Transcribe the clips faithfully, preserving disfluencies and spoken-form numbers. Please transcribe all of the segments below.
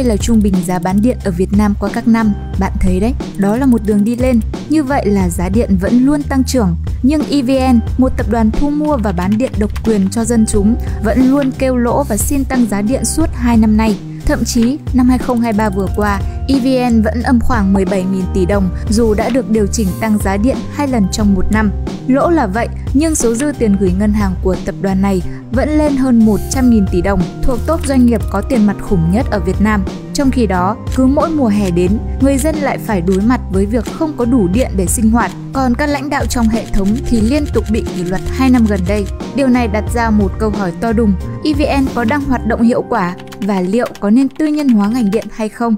Đây là trung bình giá bán điện ở Việt Nam qua các năm. Bạn thấy đấy, đó là một đường đi lên. Như vậy là giá điện vẫn luôn tăng trưởng. Nhưng e vê en, một tập đoàn thu mua và bán điện độc quyền cho dân chúng, vẫn luôn kêu lỗ và xin tăng giá điện suốt hai năm nay. Thậm chí, năm hai không hai ba vừa qua, e vê en vẫn âm khoảng mười bảy nghìn tỷ đồng dù đã được điều chỉnh tăng giá điện hai lần trong một năm. Lỗ là vậy, nhưng số dư tiền gửi ngân hàng của tập đoàn này vẫn lên hơn một trăm nghìn tỷ đồng, thuộc top doanh nghiệp có tiền mặt khủng nhất ở Việt Nam. Trong khi đó, cứ mỗi mùa hè đến, người dân lại phải đối mặt với việc không có đủ điện để sinh hoạt, còn các lãnh đạo trong hệ thống thì liên tục bị kỷ luật hai năm gần đây. Điều này đặt ra một câu hỏi to đùng, e vê en có đang hoạt động hiệu quả và liệu có nên tư nhân hóa ngành điện hay không?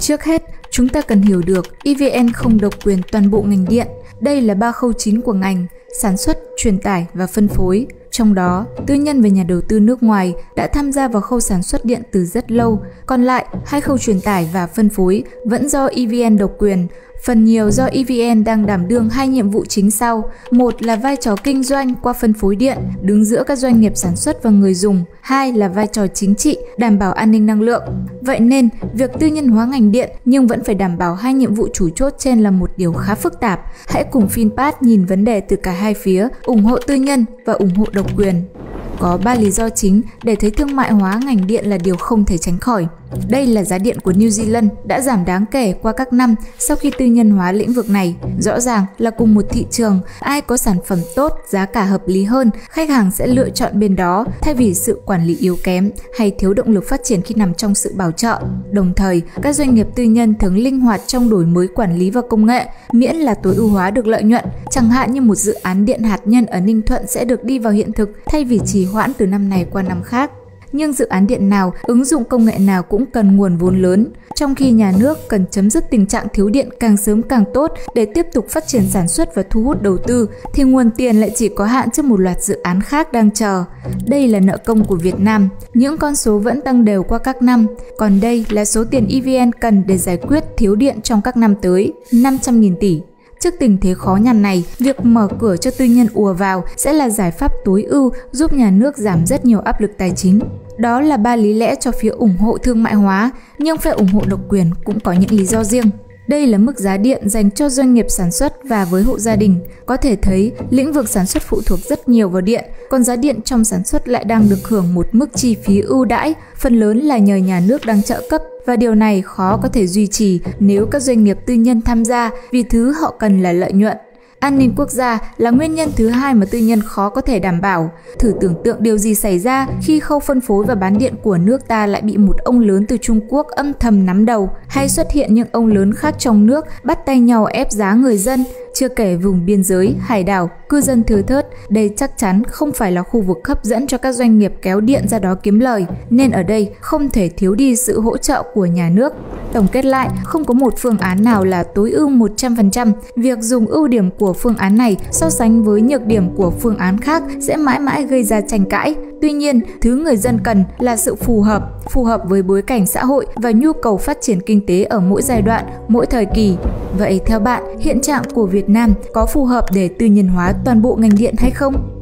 Trước hết, chúng ta cần hiểu được e vê en không độc quyền toàn bộ ngành điện. Đây là ba khâu chính của ngành: sản xuất, truyền tải và phân phối. Trong đó, tư nhân và nhà đầu tư nước ngoài đã tham gia vào khâu sản xuất điện từ rất lâu. Còn lại, hai khâu truyền tải và phân phối vẫn do e vê en độc quyền. Phần nhiều do e vê en đang đảm đương hai nhiệm vụ chính sau. Một là vai trò kinh doanh qua phân phối điện, đứng giữa các doanh nghiệp sản xuất và người dùng. Hai là vai trò chính trị, đảm bảo an ninh năng lượng. Vậy nên, việc tư nhân hóa ngành điện nhưng vẫn phải đảm bảo hai nhiệm vụ chủ chốt trên là một điều khá phức tạp. Hãy cùng Finpast nhìn vấn đề từ cả hai phía, ủng hộ tư nhân và ủng hộ độc quyền. Có ba lý do chính để thấy thương mại hóa ngành điện là điều không thể tránh khỏi. Đây là giá điện của New Zealand đã giảm đáng kể qua các năm sau khi tư nhân hóa lĩnh vực này. Rõ ràng là cùng một thị trường, ai có sản phẩm tốt, giá cả hợp lý hơn, khách hàng sẽ lựa chọn bên đó thay vì sự quản lý yếu kém hay thiếu động lực phát triển khi nằm trong sự bảo trợ. Đồng thời, các doanh nghiệp tư nhân thường linh hoạt trong đổi mới quản lý và công nghệ, miễn là tối ưu hóa được lợi nhuận. Chẳng hạn như một dự án điện hạt nhân ở Ninh Thuận sẽ được đi vào hiện thực thay vì trì hoãn từ năm này qua năm khác. Nhưng dự án điện nào, ứng dụng công nghệ nào cũng cần nguồn vốn lớn, trong khi nhà nước cần chấm dứt tình trạng thiếu điện càng sớm càng tốt để tiếp tục phát triển sản xuất và thu hút đầu tư, thì nguồn tiền lại chỉ có hạn trước một loạt dự án khác đang chờ. Đây là nợ công của Việt Nam, những con số vẫn tăng đều qua các năm, còn đây là số tiền e vê en cần để giải quyết thiếu điện trong các năm tới, năm trăm nghìn tỷ. Trước tình thế khó nhằn này, việc mở cửa cho tư nhân ùa vào sẽ là giải pháp tối ưu giúp nhà nước giảm rất nhiều áp lực tài chính. Đó là ba lý lẽ cho phía ủng hộ thương mại hóa, nhưng phe ủng hộ độc quyền cũng có những lý do riêng. Đây là mức giá điện dành cho doanh nghiệp sản xuất và với hộ gia đình. Có thể thấy, lĩnh vực sản xuất phụ thuộc rất nhiều vào điện, còn giá điện trong sản xuất lại đang được hưởng một mức chi phí ưu đãi, phần lớn là nhờ nhà nước đang trợ cấp. Và điều này khó có thể duy trì nếu các doanh nghiệp tư nhân tham gia vì thứ họ cần là lợi nhuận. An ninh quốc gia là nguyên nhân thứ hai mà tư nhân khó có thể đảm bảo. Thử tưởng tượng điều gì xảy ra khi khâu phân phối và bán điện của nước ta lại bị một ông lớn từ Trung Quốc âm thầm nắm đầu, hay xuất hiện những ông lớn khác trong nước bắt tay nhau ép giá người dân. Chưa kể vùng biên giới, hải đảo, cư dân thưa thớt, đây chắc chắn không phải là khu vực hấp dẫn cho các doanh nghiệp kéo điện ra đó kiếm lời, nên ở đây không thể thiếu đi sự hỗ trợ của nhà nước. Tổng kết lại, không có một phương án nào là tối ưu một trăm phần trăm. Việc dùng ưu điểm của phương án này so sánh với nhược điểm của phương án khác sẽ mãi mãi gây ra tranh cãi. Tuy nhiên, thứ người dân cần là sự phù hợp, phù hợp với bối cảnh xã hội và nhu cầu phát triển kinh tế ở mỗi giai đoạn, mỗi thời kỳ. Vậy theo bạn, hiện trạng của Việt Nam có phù hợp để tư nhân hóa toàn bộ ngành điện hay không?